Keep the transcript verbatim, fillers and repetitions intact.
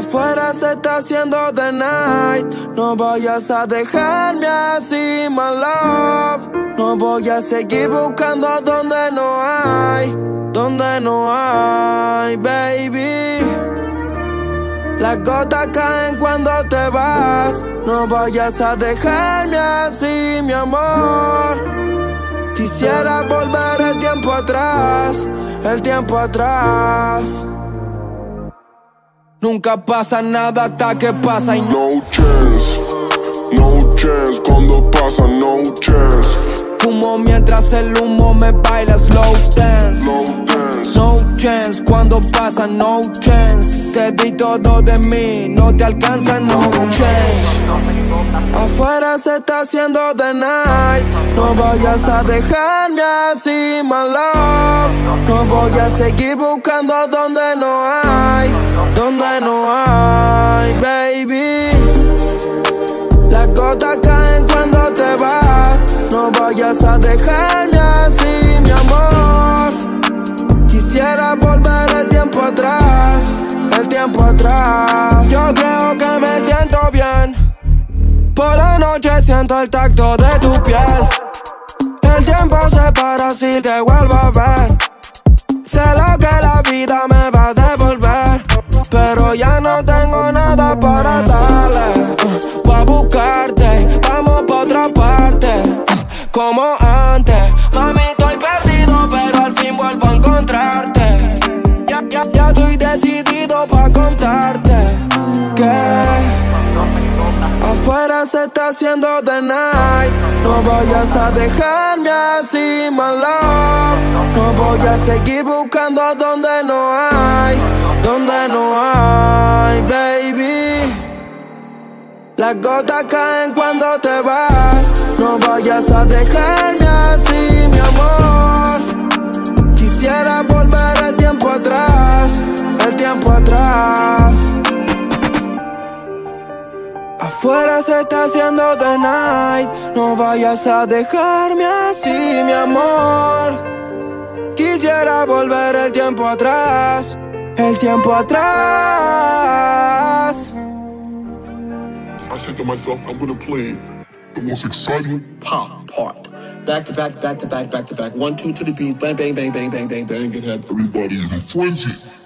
Afuera se está haciendo the night. No vayas a dejarme así, my love. No voy a seguir buscando donde no hay, donde no hay, baby. Las gotas caen cuando te vas. No vayas a dejarme así, mi amor. Quisiera volver el tiempo atrás, el tiempo atrás. Nunca pasa nada hasta que pasa y no. No chance, no chance, cuando pasa no chance. Fumo mientras el humo me baila slow dance. No dance, no chance, cuando pasa no chance. Te di todo de mí, no te alcanza no chance. Afuera se está haciendo the night. No vayas a dejarme así, my love. No voy a seguir buscando donde no hay, donde no hay, baby. Las gotas caen cuando te vas. No vayas a dejarme así, mi amor. Quisiera volver el tiempo atrás, el tiempo atrás. Yo creo que me siento bien. Por la noche siento el tacto de tu piel. El tiempo se para si te vuelvo a ver. Sé lo que la vida me va a devolver, pero ya no tengo nada para darle. uh, Pa' buscarte, vamos pa' otra parte, uh, como antes. Mami, estoy perdido, pero al fin vuelvo a encontrarte. Ya, ya, ya estoy decidido pa' contarte que afuera se está haciendo the night. No vayas a dejarme así, my love. No voy a seguir buscando donde no hay, donde no hay, baby. Las gotas caen cuando te vas. No vayas a dejarme así, mi amor. Quisiera volver el tiempo atrás, el tiempo atrás. Afuera se está haciendo the night. No vayas a dejarme así, mi amor. Quisiera volver el tiempo atrás, el tiempo atrás. I said to myself, I'm gonna play the most exciting pop part. Back to back, back to back, back to back. One, two to the beat, bang, bang, bang, bang, bang, bang, bang. And have everybody in a frenzy.